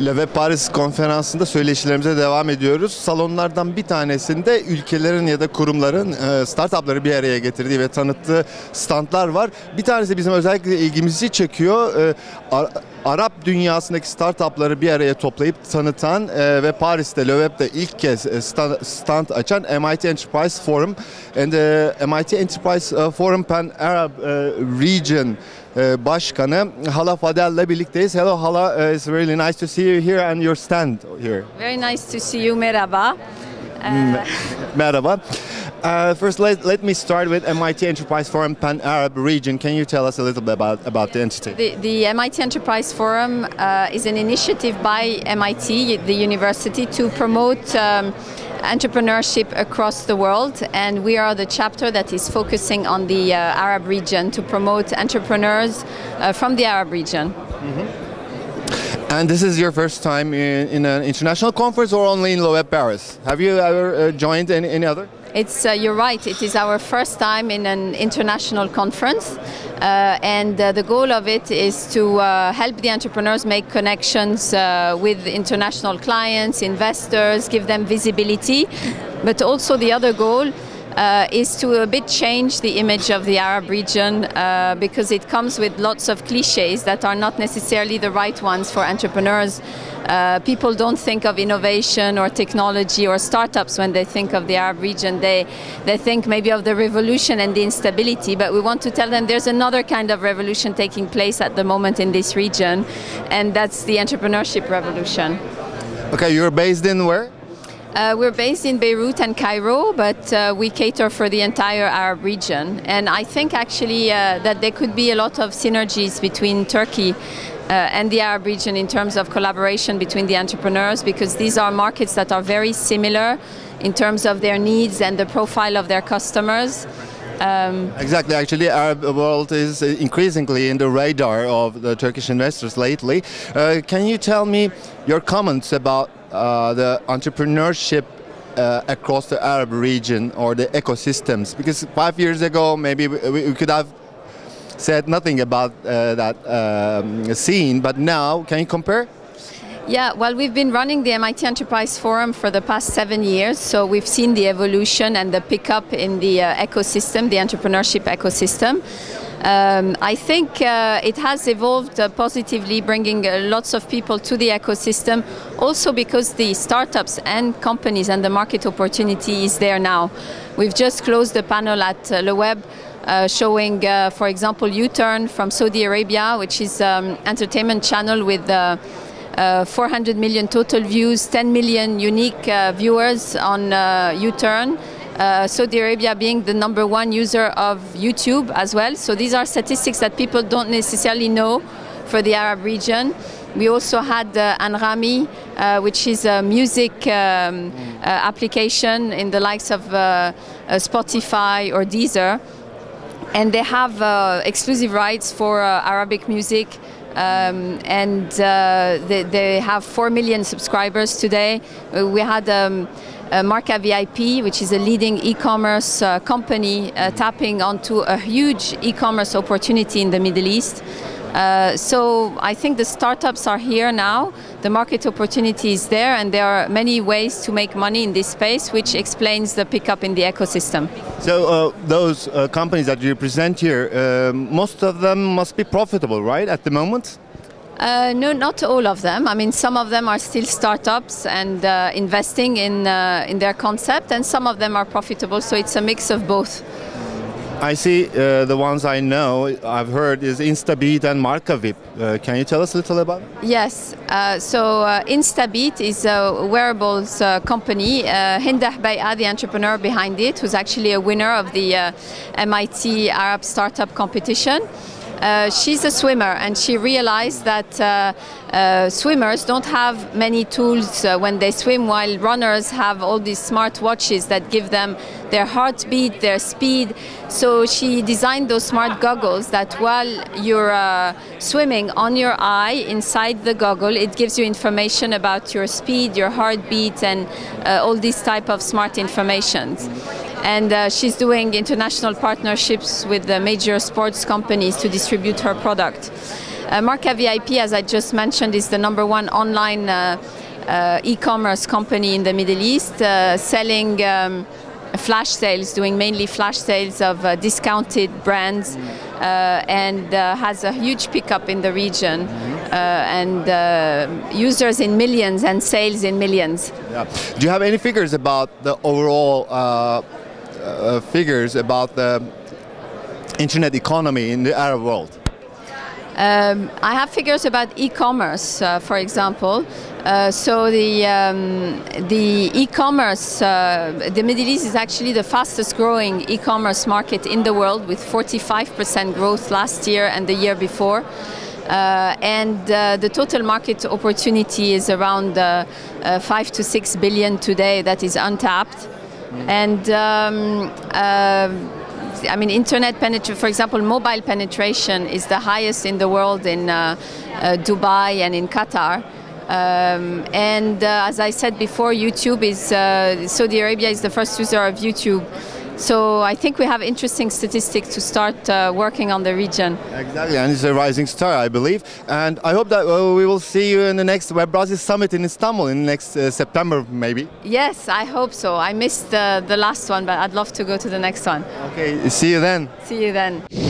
LeWeb Paris konferansında söyleşilerimize devam ediyoruz. Salonlardan bir tanesinde ülkelerin ya da kurumların startupları bir araya getirdiği ve tanıttığı standlar var. Bir tanesi bizim özellikle ilgimizi çekiyor. Arap dünyasındaki startupları bir araya toplayıp tanıtan ve Paris'te LeWeb'de ilk kez stand açan MIT Enterprise Forum and MIT Enterprise Forum Pan-Arab Region Başkanı Hala Fadel'le birlikteyiz. Hello Hala, it's really nice to see you here and your stand here. Very nice to see you. Merhaba. Merhaba. First, let me start with MIT Enterprise Forum Pan-Arab Region. Can you tell us a little bit about the entity? The MIT Enterprise Forum is an initiative by MIT, the university, to promote entrepreneurship across the world, and we are the chapter that is focusing on the Arab region to promote entrepreneurs from the Arab region. Mm-hmm. And this is your first time in an international conference, or only in LeWeb Paris? Have you ever joined any other? You're right, it is our first time in an international conference, and the goal of it is to help the entrepreneurs make connections with international clients, investors, give them visibility, but also the other goal is to a bit change the image of the Arab region, because it comes with lots of clichés that are not necessarily the right ones for entrepreneurs. People don't think of innovation or technology or startups when they think of the Arab region. They think maybe of the revolution and the instability, but we want to tell them there's another kind of revolution taking place at the moment in this region, and that's the entrepreneurship revolution. Okay, you're based in where? We're based in Beirut and Cairo, but we cater for the entire Arab region. And I think actually that there could be a lot of synergies between Turkey and the Arab region in terms of collaboration between the entrepreneurs, because these are markets that are very similar in terms of their needs and the profile of their customers. Exactly. Actually, the Arab world is increasingly in the radar of the Turkish investors lately. Can you tell me your comments about the entrepreneurship across the Arab region or the ecosystems? Because 5 years ago, maybe we could have said nothing about that scene, but now, can you compare? Yeah, well, we've been running the MIT Enterprise Forum for the past 7 years, so we've seen the evolution and the pickup in the ecosystem, the entrepreneurship ecosystem. I think it has evolved positively, bringing lots of people to the ecosystem, also because the startups and companies and the market opportunity is there now. We've just closed the panel at LeWeb, showing, for example, UTURN from Saudi Arabia, which is an entertainment channel with 400 million total views, 10 million unique viewers on UTURN. Saudi Arabia being the #1 user of YouTube as well. So these are statistics that people don't necessarily know for the Arab region. We also had anrami, which is a music application in the likes of Spotify or Deezer. And they have exclusive rights for Arabic music. They have 4 million subscribers today. We had MarkaVIP, which is a leading e-commerce company, tapping onto a huge e-commerce opportunity in the Middle East. So I think the startups are here now, the market opportunity is there, and there are many ways to make money in this space, which explains the pickup in the ecosystem. So those companies that you present here, most of them must be profitable, right, at the moment? No, not all of them. I mean, some of them are still startups and investing in their concept, and some of them are profitable, so it's a mix of both. I see the ones I know, I've heard, is InstaBeat and MarkaVIP. Can you tell us a little about it? Yes. So InstaBeat is a wearables company. Hinda Hbaya, the entrepreneur behind it, who's actually a winner of the MIT Arab Startup Competition. She's a swimmer, and she realized that swimmers don't have many tools when they swim, while runners have all these smart watches that give them their heartbeat, their speed. So she designed those smart goggles that while you're swimming, on your eye, inside the goggle, it gives you information about your speed, your heartbeat, and all these type of smart information. And she's doing international partnerships with the major sports companies to distribute her product. MarkaVIP, as I just mentioned, is the #1 online e-commerce company in the Middle East, selling flash sales, doing mainly flash sales of discounted brands, and has a huge pickup in the region, and users in millions and sales in millions. Yeah. Do you have any figures about the overall figures about the internet economy in the Arab world? I have figures about e-commerce, for example. So the e-commerce, the Middle East is actually the fastest growing e-commerce market in the world, with 45% growth last year and the year before. And the total market opportunity is around 5 to 6 billion today, that is untapped. And I mean, internet penetration, for example, mobile penetration is the highest in the world in Dubai and in Qatar. And as I said before, YouTube is, Saudi Arabia is the first user of YouTube. So I think we have interesting statistics to start working on the region. Exactly, and it's a rising star, I believe. And I hope that we will see you in the next Web Brazil Summit in Istanbul in next September, maybe. Yes, I hope so. I missed the last one, but I'd love to go to the next one. Okay, see you then. See you then.